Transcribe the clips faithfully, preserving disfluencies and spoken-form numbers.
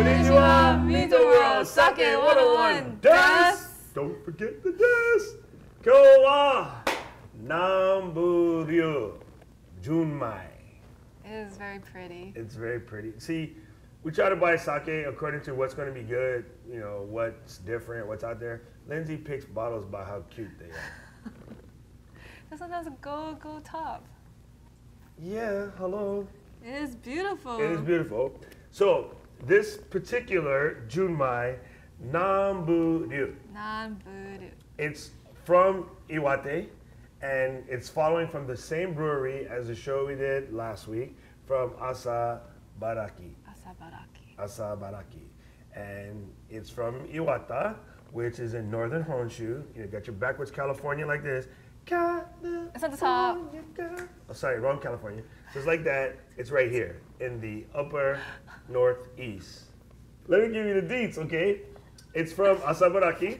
Konnichiwa, meet the world, sake one oh one, desu! Don't forget the desu! Kyo wa Nanbu Ryu, Junmai. It is very pretty. It's very pretty. See, we try to buy sake according to what's going to be good, you know, what's different, what's out there. Lindsay picks bottles by how cute they are. This one has a gold, gold top. Yeah, hello. It is beautiful. It is beautiful. So, this particular Junmai, Nanbu Ryu. Nanbu Ryu. It's from Iwate, and it's following from the same brewery as the show we did last week from Asabiraki. Asabiraki. Asabiraki. And it's from Iwata, which is in northern Honshu. You got your backwards California like this. California. It's at the top. Oh, sorry, wrong California. So it's like that. It's right here in the upper northeast. Let me give you the deets, okay? It's from Asabiraki,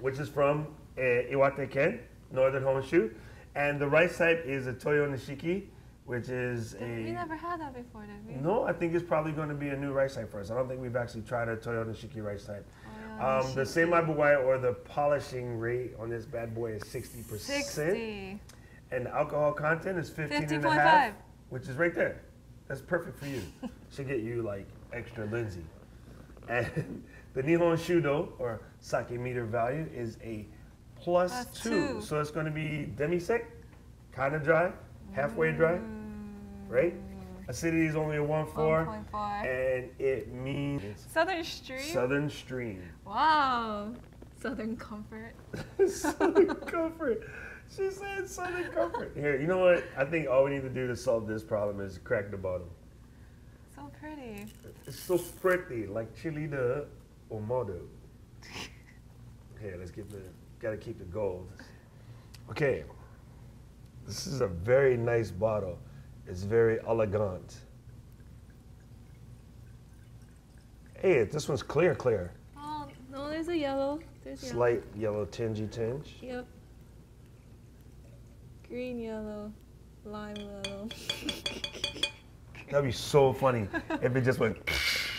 which is from uh, Iwate-ken, northern Honshu. And the right side is a Toyo Nishiki, which is a... We never had that before, did we? No, I think it's probably going to be a new rice type for us. I don't think we've actually tried a Toyo Nishiki rice type. Oh, um, the seimabuwai, or the polishing rate on this bad boy, is sixty percent. sixty. And the alcohol content is fifteen and a half, which is right there. That's perfect for you. Should get you, like, extra Lindsay. And the Nihon Shudo, or sake meter value, is a plus, plus two. two. So it's going to be demi-sec, kind of dry. Halfway dry, right? Acidity is only a one point four, and it means Southern Stream. Southern Stream. Wow, Southern Comfort. Southern Comfort. She said Southern Comfort. Here, you know what? I think all we need to do to solve this problem is crack the bottle. So pretty. It's so pretty, like chili de omodo. Okay, let's get the. Gotta keep the gold. Okay. This is a very nice bottle. It's very elegant. Hey, this one's clear, clear. Oh, no, there's a yellow. There's Slight yellow. yellow tingy tinge. Yep. Green, yellow, lime, yellow. That'd be so funny if it just went,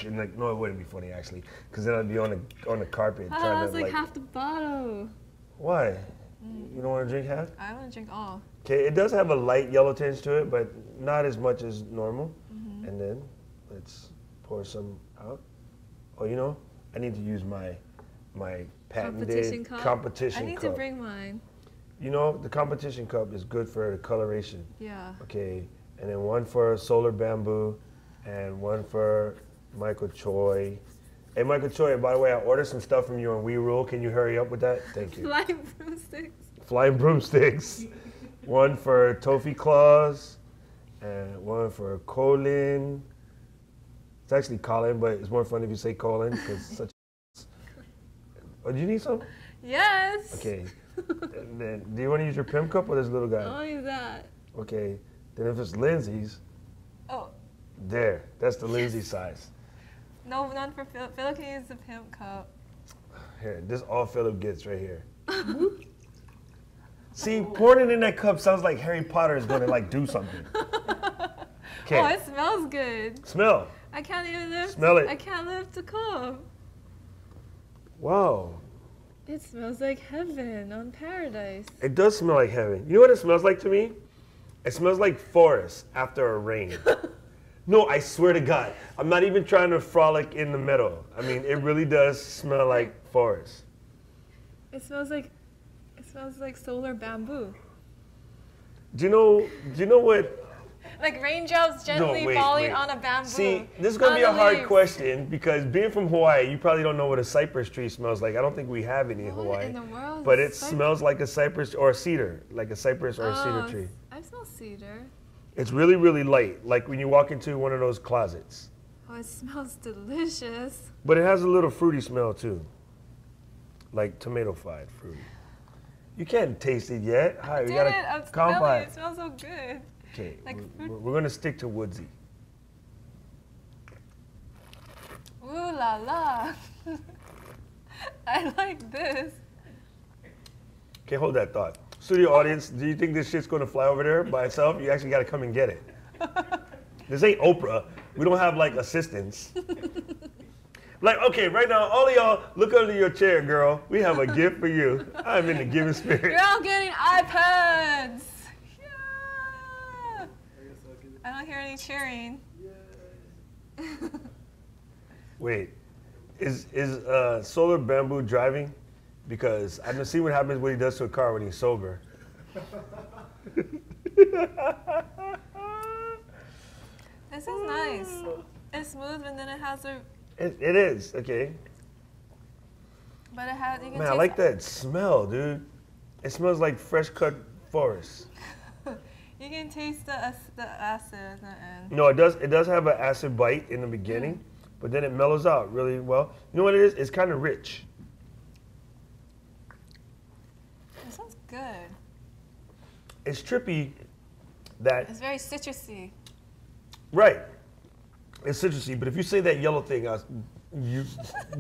and like, no, it wouldn't be funny, actually, because then I'd be on the, on the carpet oh, trying to, like... like half the bottle. Why? You don't want to drink half? I want to drink all. Okay, it does have a light yellow tinge to it, but not as much as normal. Mm-hmm. And then let's pour some out. Oh, you know, I need to use my my patented competition cup. Competition I need cup. to bring mine. You know, the competition cup is good for the coloration. Yeah. Okay, and then one for Solar Bamboo, and one for Michael Choi. Hey, Michael Choi, by the way, I ordered some stuff from you on We Rule. Can you hurry up with that? Thank you. Flying broomsticks. Flying broomsticks. One for Toffee Claws, and one for Colin. It's actually Colin, but it's more fun if you say Colin, because it's such a... Oh, do you need some? Yes. Okay. And then, do you want to use your pimp cup or this little guy? I'll use that. Okay. Then if it's Lindsay's... Oh. There. That's the Lindsay size. No, none for Philip. Philip can use the pimp cup. Here, this all Philip gets right here. See, pouring it in that cup sounds like Harry Potter is going to, like, do something. Okay. Oh, it smells good. Smell. I can't even live. Smell it. I can't live to come. Wow. It smells like heaven on paradise. It does smell like heaven. You know what it smells like to me? It smells like forest after a rain. No, I swear to God, I'm not even trying to frolic in the meadow. I mean, it really does smell like forest. It smells like, it smells like Solar Bamboo. Do you know? Do you know what? Like raindrops gently no, wait, falling wait. on a bamboo. See, this is gonna be a hard leaves. question because being from Hawaii, you probably don't know what a cypress tree smells like. I don't think we have any what in Hawaii. In the world, but it cypress? smells like a cypress or a cedar, like a cypress or oh, a cedar tree. I smell cedar. It's really, really light, like when you walk into one of those closets. Oh, it smells delicious. But it has a little fruity smell, too. Like tomato-fied fruit. You can't taste it yet. Hi, I we got a compound. It smells so good. Okay, like we're, we're going to stick to woodsy. Ooh la la. I like this. Okay, hold that thought. Studio audience, do you think this shit's gonna fly over there by itself? You actually gotta come and get it. This ain't Oprah. We don't have like assistants. Like, okay, right now, all of y'all, look under your chair, girl. We have a gift for you. I'm in the giving spirit. You're all getting iPads. Yeah. I don't hear any cheering. Wait, is is uh, Solar Bamboo driving? Because I can see what happens when he does to a car when he's sober. This is nice. It's smooth, and then it has a. It, it is okay. But it has. You can Man, I like that smell, dude. It smells like fresh cut forest. You can taste the the acid at the end. No, it does. It does have an acid bite in the beginning, mm. but then it mellows out really well. You know what it is? It's kind of rich. It sounds good. It's trippy. That it's very citrusy. Right. It's citrusy, but if you say that yellow thing, I, you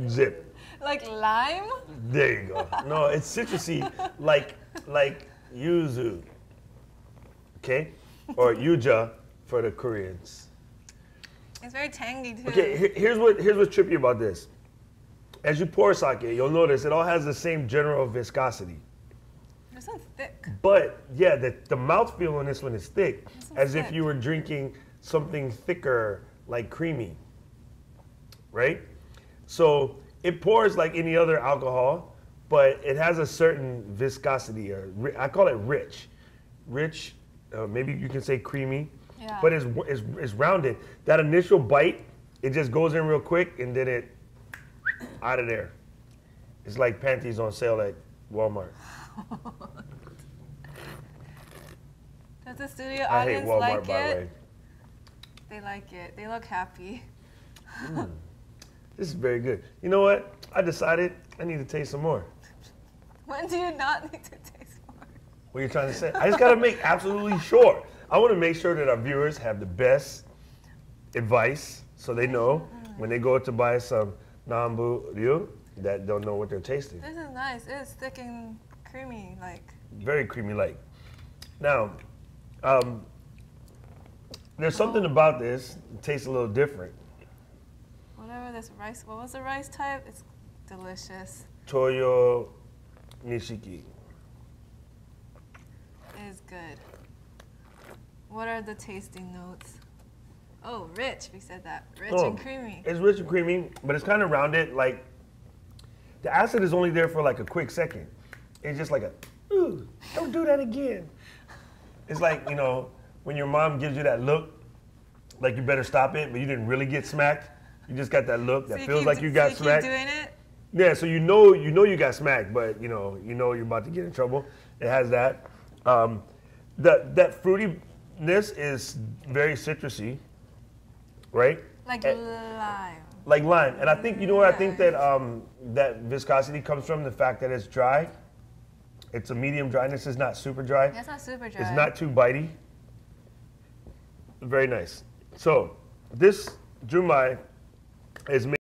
zip. Like lime? There you go. No, it's citrusy, like like yuzu, okay, or yuja for the Koreans. It's very tangy too. Okay, here, here's what here's what's trippy about this. As you pour sake, you'll notice it all has the same general viscosity. This one's thick. But yeah, the the mouthfeel on this one is thick, as thick. If you were drinking something thicker. Like creamy, right? So it pours like any other alcohol, but it has a certain viscosity. Or I call it rich, rich. Uh, maybe you can say creamy, yeah. But it's, it's it's rounded. That initial bite, it just goes in real quick and then it out of there. It's like panties on sale at Walmart. Does the studio audience like it? I hate Walmart, by the way. They like it. They look happy. Mm. This is very good. You know what? I decided I need to taste some more. When do you not need to taste more? What are you trying to say? I just got to make absolutely sure. I want to make sure that our viewers have the best advice so they know mm. when they go to buy some Nanbu Ryu that don't know what they're tasting. This is nice. It is thick and creamy-like. Very creamy-like. Now, um... there's something about this. It tastes a little different. Whatever this rice, what was the rice type? It's delicious. Toyo Nishiki. It is good. What are the tasting notes? Oh, rich. We said that. Rich oh, and creamy. It's rich and creamy, but it's kind of rounded. Like the acid is only there for like a quick second. It's just like a, ooh, don't do that again. It's like, you know. When your mom gives you that look, like you better stop it, but you didn't really get smacked. You just got that look that so feels like you got so you smacked. Keep doing it? Yeah, so you know, you know you got smacked, but you know, you know you're about to get in trouble. It has that. Um, that that fruitiness is very citrusy, right? Like and, lime. Like lime, and I think you know what I think that um, that viscosity comes from the fact that it's dry. It's a medium dryness. It's not super dry. That's not super dry. It's not too bitey. Very nice. So this Junmai is made